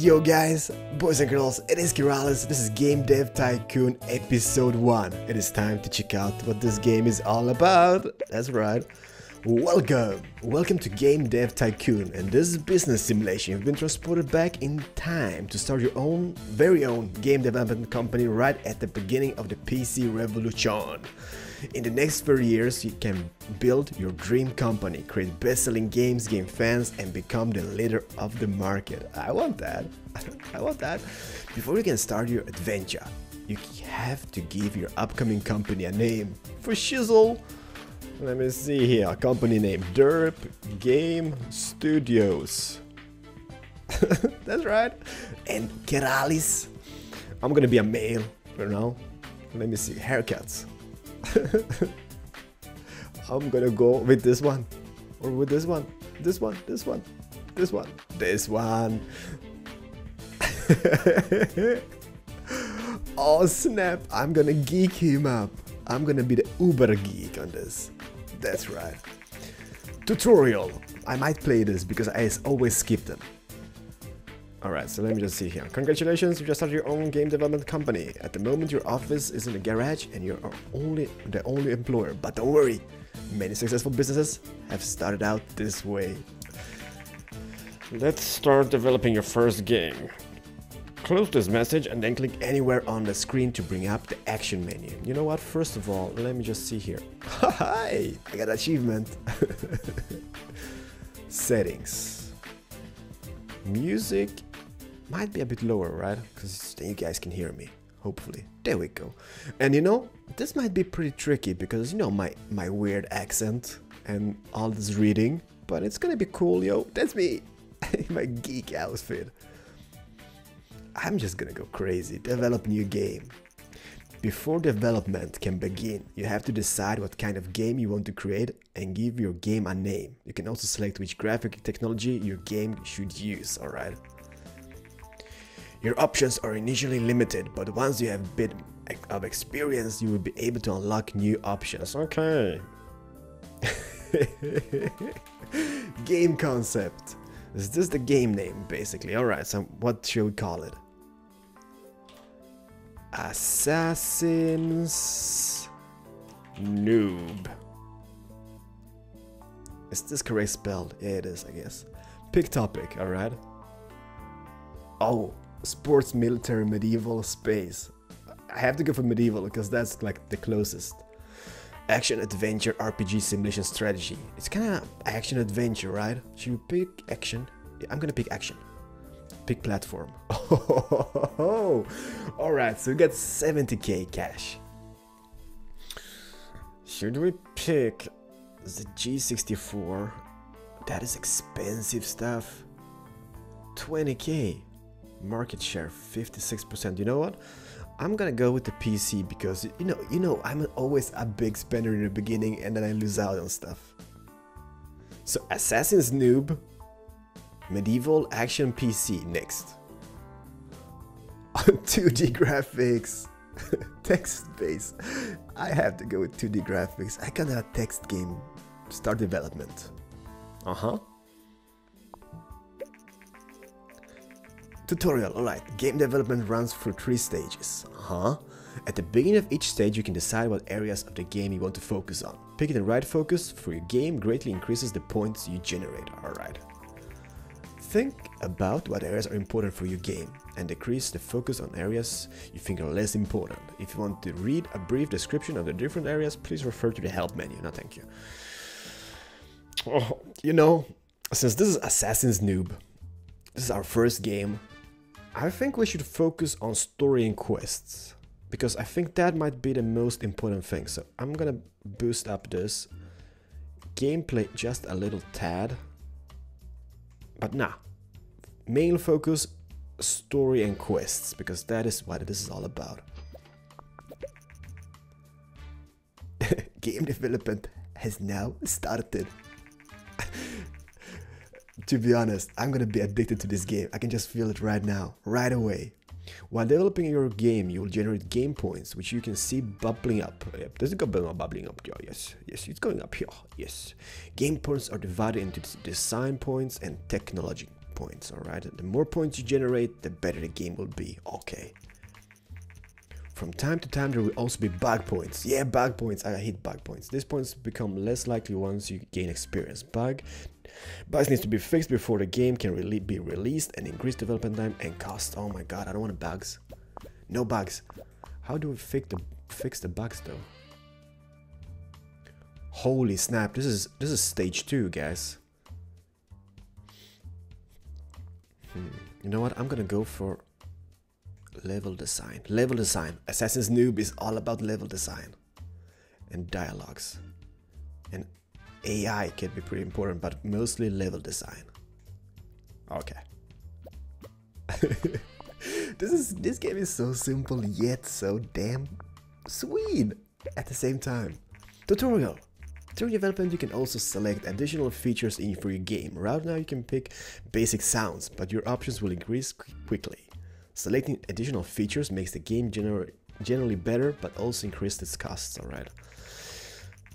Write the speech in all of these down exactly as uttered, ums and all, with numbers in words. Yo guys, boys and girls, it is Keralis, this is Game Dev Tycoon episode one. It is time to check out what this game is all about. That's right. Welcome! Welcome to Game Dev Tycoon. In this business simulation, you've been transported back in time to start your own, very own game development company right at the beginning of the P C revolution. In the next four years, you can build your dream company, create best-selling games, game fans, and become the leader of the market. I want that. I want that. Before you can start your adventure, you have to give your upcoming company a name. For shizzle, let me see here, company name, Derp Game Studios. That's right. And Keralis. I'm gonna be a male for now. Let me see, haircuts. I'm gonna go with this one, or with this one, this one, this one, this one, this one. Oh snap, I'm gonna geek him up. I'm gonna be the uber geek on this. That's right. Tutorial. I might play this because I always skip them. Alright, so let me just see here. Congratulations, you just started your own game development company. At the moment, your office is in a garage and you're only the only employer. But don't worry, many successful businesses have started out this way. Let's start developing your first game. Close this message and then click anywhere on the screen to bring up the action menu. You know what? First of all, let me just see here. Hi! I got an achievement. Settings. Music might be a bit lower, right? Because then you guys can hear me, hopefully. There we go. And you know, this might be pretty tricky because you know my, my weird accent and all this reading, but it's gonna be cool, yo. That's me! My geek outfit. I'm just gonna go crazy. Develop new game. Before development can begin, you have to decide what kind of game you want to create and give your game a name. You can also select which graphic technology your game should use, alright? Your options are initially limited, but once you have a bit of experience, you will be able to unlock new options. Okay. Game concept. Is this the game name, basically? Alright, so what should we call it? Assassin's Noob. Is this correct spelled? Yeah, it is, I guess. Pick topic, alright. Oh, sports, military, medieval, space. I have to go for medieval because that's like the closest. Action, adventure, R P G, simulation, strategy. It's kind of action adventure, right? Should we pick action? Yeah, I'm gonna pick action. Pick platform. Oh, all right, so we got seventy K cash. Should we pick the G sixty-four? That is expensive stuff. twenty K. Market share fifty-six percent. You know what? I'm gonna go with the P C because you know, you know, I'm always a big spender in the beginning and then I lose out on stuff. So Assassin's Noob, medieval, action, P C. Next. two D graphics, text based. I have to go with two D graphics. I cannot have a text game. Start development. Uh huh. Tutorial, alright. Game development runs through three stages. Uh-huh. At the beginning of each stage, you can decide what areas of the game you want to focus on. Picking the right focus for your game greatly increases the points you generate. Alright. Think about what areas are important for your game and decrease the focus on areas you think are less important. If you want to read a brief description of the different areas, please refer to the help menu. No, thank you. Oh, you know, since this is Assassin's Noob, this is our first game, I think we should focus on story and quests because I think that might be the most important thing. So I'm gonna boost up this gameplay just a little tad, but nah, main focus, story and quests, because that is what this is all about. Game development has now started. To be honest, I'm gonna be addicted to this game. I can just feel it right now, right away. While developing your game, you will generate game points, which you can see bubbling up. Yep, this is bubbling up. Oh, yes, yes, it's going up here. Yes. Game points are divided into design points and technology points, alright? The more points you generate, the better the game will be, okay. From time to time, there will also be bug points. Yeah, bug points. I hate bug points. These points become less likely once you gain experience. Bug bugs needs to be fixed before the game can really be released and increase development time and cost. Oh my god, I don't want bugs. No bugs. How do we fix the fix the bugs though? Holy snap! This is this is stage two, guys. Hmm. You know what? I'm gonna go for level design. Level design. Assassin's Noob is all about level design and dialogues. And A I can be pretty important, but mostly level design. Okay. This is this game is so simple yet so damn sweet at the same time. Tutorial. During development, you can also select additional features in for your game. Right now, you can pick basic sounds, but your options will increase quickly. Selecting additional features makes the game gener generally better, but also increases its costs, alright?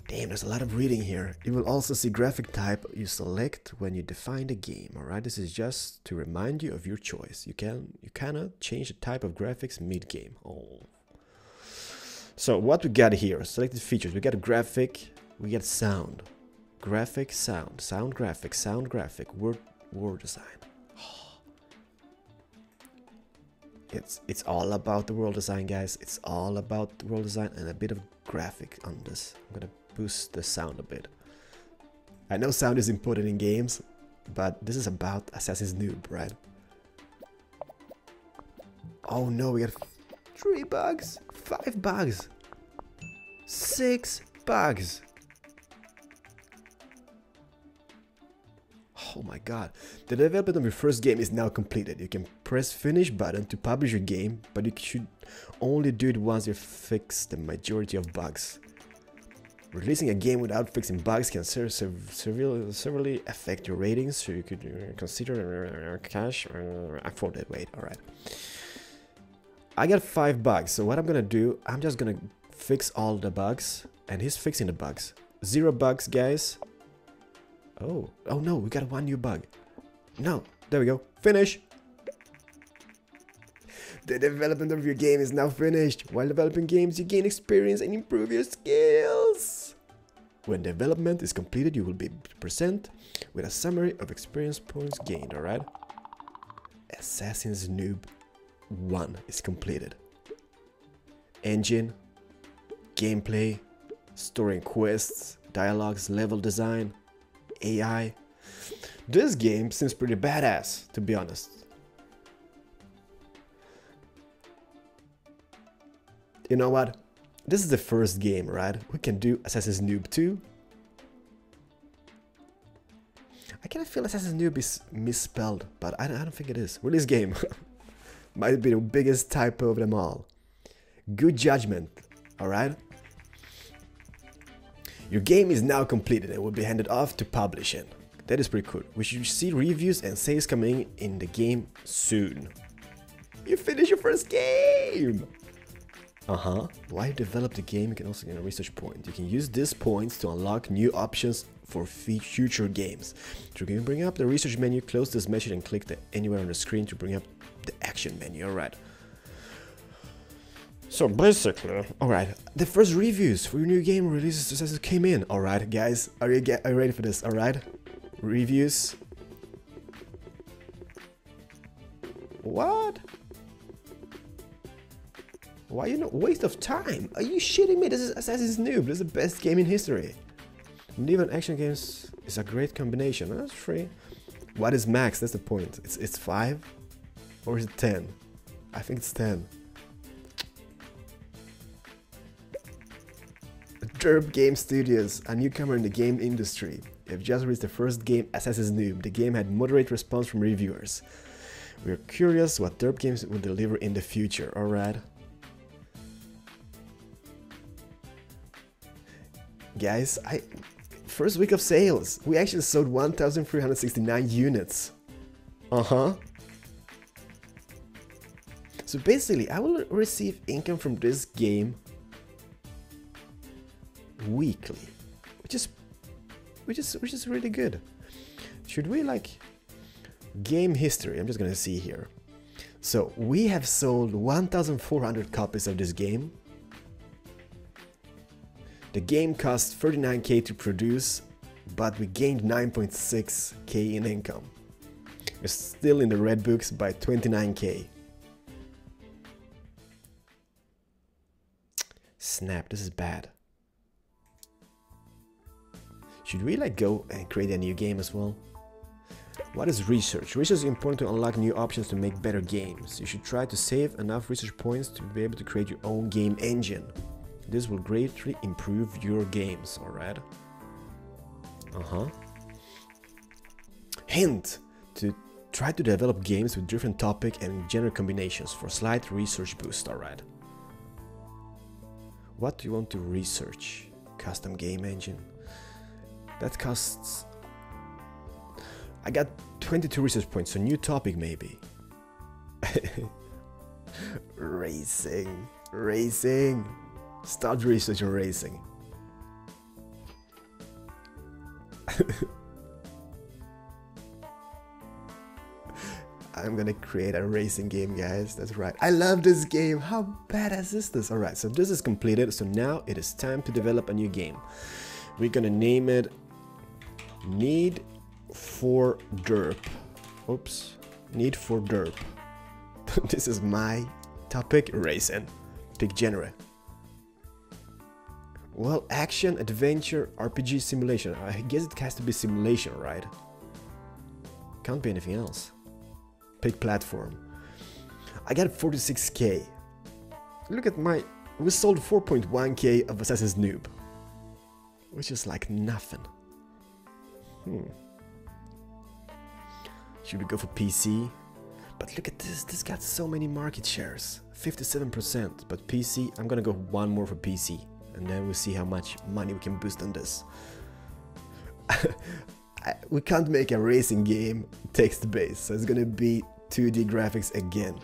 Damn, there's a lot of reading here. You will also see graphic type you select when you define the game, alright? This is just to remind you of your choice. You can you cannot change the type of graphics mid-game. Oh. So what we got here, selected features. We got a graphic, we got sound. Graphic, sound, sound graphic, sound graphic, word, word design. It's, it's all about the world design, guys. It's all about the world design and a bit of graphic on this. I'm gonna boost the sound a bit. I know sound is important in games, but this is about Assassin's Noob, right? Oh no, we got three bugs, five bugs, six bugs. Oh my god, the development of your first game is now completed. You can press finish button to publish your game, but you should only do it once you fix the majority of bugs. Releasing a game without fixing bugs can severely affect your ratings, so you could consider cash or afford that weight, alright. I got five bugs, so what I'm gonna do, I'm just gonna fix all the bugs, and he's fixing the bugs. Zero bugs, guys. Oh, oh no, we got one new bug. No, there we go. Finish! The development of your game is now finished. While developing games, you gain experience and improve your skills. When development is completed, you will be presented with a summary of experience points gained, alright? Assassin's Noob one is completed. Engine, gameplay, story and quests, dialogues, level design, A I. This game seems pretty badass, to be honest. You know what? This is the first game, right? We can do Assassin's Noob two. I kind of feel Assassin's Noob is misspelled, but I don't, I don't think it is. Release game. Might be the biggest typo of them all. Good judgment, alright? Your game is now completed and will be handed off to publishing. That is pretty cool. We should see reviews and sales coming in the game soon. You finished your first game! Uh-huh. While you develop the game, you can also get a research point. You can use these points to unlock new options for future games. So you can bring up the research menu, close this message and click the anywhere on the screen to bring up the action menu, alright. So basically, alright, the first reviews for your new game releases successes came in. Alright guys, are you, get, are you ready for this? Alright, reviews. What? Why you know, waste of time? Are you shitting me? This is Assassin's Noob, this is the best game in history. Medieval action games is a great combination, that's huh? Free. What is max? That's the point. It's, it's five? Or is it ten? I think it's ten. Derp Game Studios, a newcomer in the game industry. They've just released the first game, Assassin's Noob. The game had moderate response from reviewers. We are curious what Derp Games will deliver in the future, alright? Guys, I... first week of sales, we actually sold one thousand three hundred sixty-nine units. Uh-huh. So basically, I will receive income from this game weekly, which is which is which is really good. Should we like Game history, I'm just gonna see here. So, we have sold one thousand four hundred copies of this game. The game cost thirty-nine K to produce, but we gained nine point six K in income. We're still in the red books by twenty-nine K. Snap, this is bad. Should we like go and create a new game as well? What is research? Research is important to unlock new options to make better games. You should try to save enough research points to be able to create your own game engine. This will greatly improve your games, alright? Uh-huh. Hint! To try to develop games with different topic and genre combinations for slight research boost, alright? What do you want to research? Custom game engine. That costs... I got twenty-two research points, so new topic maybe. Racing. Racing. Start research on racing. I'm gonna create a racing game, guys. That's right. I love this game. How badass is this? Alright, so this is completed. So now it is time to develop a new game. We're gonna name it Need for Derp. Oops. Need for Derp. This is my topic, racing. Pick genre. Well, action, adventure, R P G, simulation. I guess it has to be simulation, right? Can't be anything else. Pick platform. I got forty-six K. Look at my... We sold four point one K of Assassin's Noob. Which is like nothing. Hmm. Should we go for P C? But look at this, this got so many market shares. fifty-seven percent. But P C, I'm gonna go one more for P C. And then we'll see how much money we can boost on this. I, we can't make a racing game text-based, so it's gonna be two D graphics again.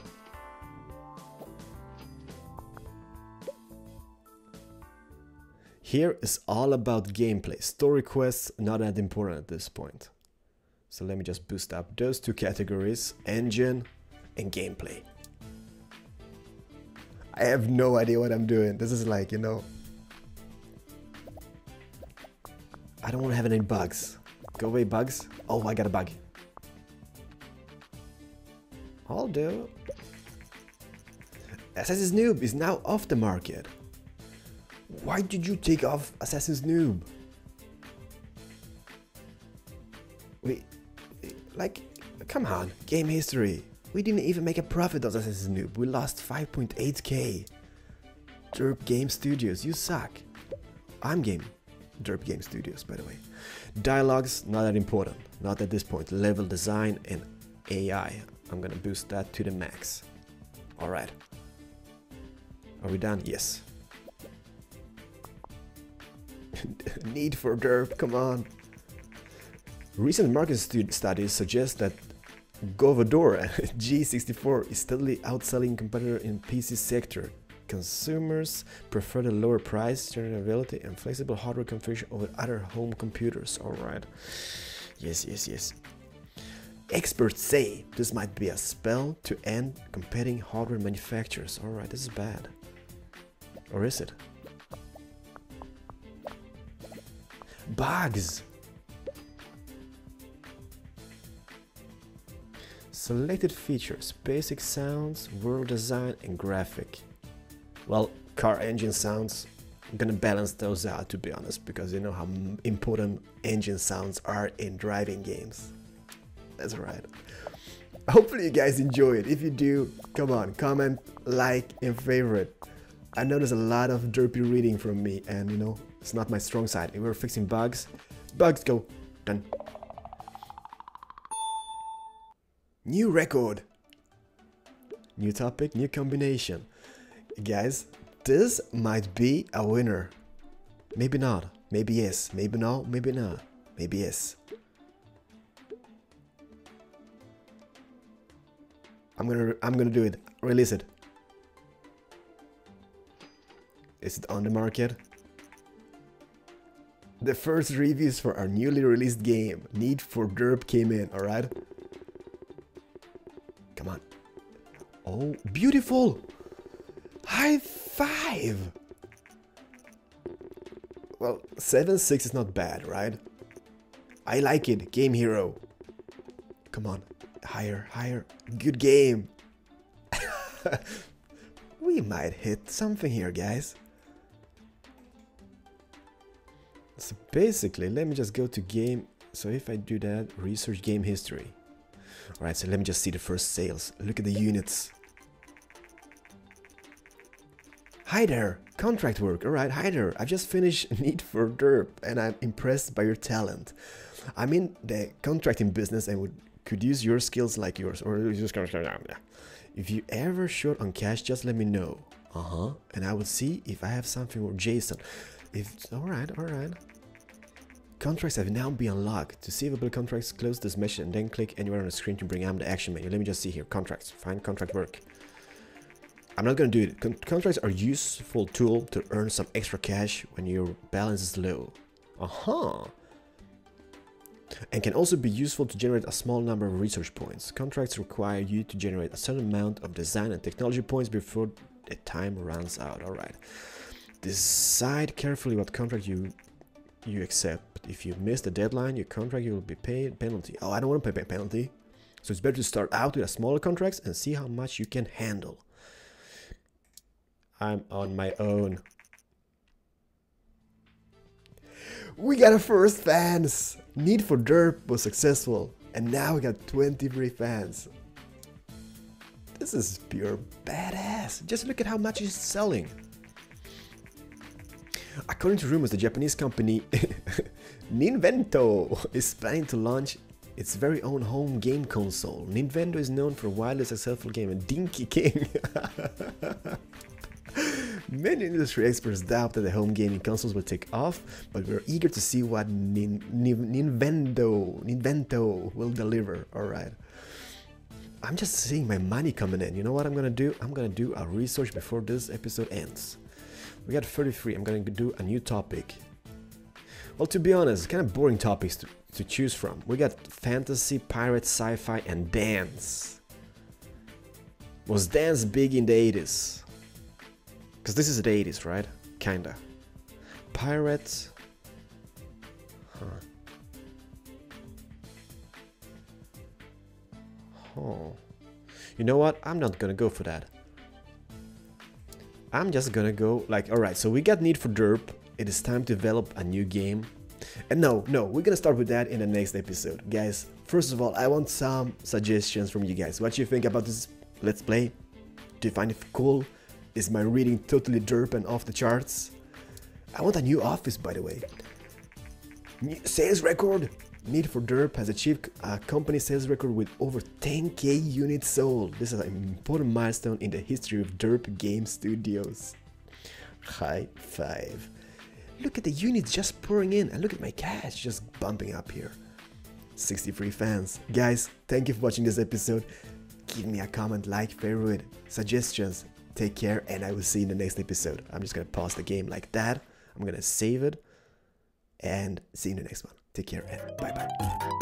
Here is all about gameplay. Story quests, not that important at this point. So let me just boost up those two categories, engine and gameplay. I have no idea what I'm doing. This is like, you know... I don't want to have any bugs. Go away, bugs. Oh, I got a bug. I'll do. Assassin's Noob is now off the market. Why did you take off Assassin's Noob? We... Like, come on. Game history. We didn't even make a profit on Assassin's Noob. We lost five point eight K. Derp Game Studios, you suck. I'm game. Derp Game Studios, by the way. Dialogues, not that important. Not at this point. Level design and A I. I'm gonna boost that to the max. Alright. Are we done? Yes. Need for Derp, come on. Recent market stu studies suggest that Govadora G sixty-four is steadily outselling competitor in P C sector. Consumers prefer the lower price, general availability, and flexible hardware configuration over other home computers. Alright. Yes, yes, yes. Experts say this might be a spell to end competing hardware manufacturers. Alright, this is bad. Or is it? Bugs! Selected features, basic sounds, world design, and graphic. Well, car engine sounds, I'm gonna balance those out, to be honest, because you know how important engine sounds are in driving games. That's right. Hopefully you guys enjoy it. If you do, come on, comment, like, and favorite. I know there's a lot of derpy reading from me, and you know, it's not my strong side. If we're fixing bugs, bugs go, done. New record. New topic, new combination. Guys, this might be a winner. Maybe not. Maybe yes. Maybe no. Maybe not. Maybe yes. I'm gonna. I'm gonna do it. Release it. Is it on the market? The first reviews for our newly released game, Need for Derp, came in. All right. Oh, beautiful! High five! Well, seven six is not bad, right? I like it, Game Hero. Come on, higher, higher. Good game. We might hit something here, guys. So basically, let me just go to game. So if I do that, research game history. Alright, so let me just see the first sales. Look at the units. Hi there, contract work. Alright, hi there. I've just finished Need for Derp and I'm impressed by your talent. I'm in the contracting business and would could use your skills like yours. Or just if you ever short on cash, just let me know. Uh-huh. And I will see if I have something for Jason. If alright, alright. Contracts have now been unlocked. To see available contracts, close this mesh and then click anywhere on the screen to bring up the action menu. Let me just see here. Contracts. Find contract work. I'm not gonna do it. Con contracts are a useful tool to earn some extra cash when your balance is low. Uh-huh. And can also be useful to generate a small number of research points. Contracts require you to generate a certain amount of design and technology points before the time runs out. Alright. Decide carefully what contract you you accept. If you miss the deadline, your contract you will be paid penalty. Oh, I don't want to pay penalty. So it's better to start out with a smaller contracts and see how much you can handle. I'm on my own. We got our first fans! Need for Derp was successful and now we got twenty-three fans. This is pure badass. Just look at how much it's selling. According to rumors, the Japanese company Nintendo is planning to launch its very own home game console. Nintendo is known for wildly successful game and Donkey King. Many industry experts doubt that the home gaming consoles will take off, but we're eager to see what Nin Nin Nintendo, Nintendo will deliver. Alright. I'm just seeing my money coming in. You know what I'm gonna do? I'm gonna do a research before this episode ends. We got thirty-three. I'm gonna do a new topic. Well, to be honest, kind of boring topics to, to choose from. We got fantasy, pirates, sci-fi, and dance. Was dance big in the eighties? Because this is the eighties, right? Kinda. Pirates. Huh. Oh. You know what? I'm not gonna go for that. I'm just gonna go like, alright, so we got Need for Derp. It is time to develop a new game. And no, no, we're gonna start with that in the next episode. Guys, first of all, I want some suggestions from you guys. What do you think about this Let's Play? Do you find it cool? Is my reading totally derp and off the charts? I want a new office, by the way. New sales record! Need for Derp has achieved a company sales record with over ten K units sold. This is an important milestone in the history of Derp Game Studios. High five. Look at the units just pouring in and look at my cash just bumping up here. sixty-three fans. Guys, thank you for watching this episode. Give me a comment, like, favorite, suggestions. Take care and I will see you in the next episode. I'm just gonna pause the game like that. I'm gonna save it and see you in the next one. Take care and bye bye.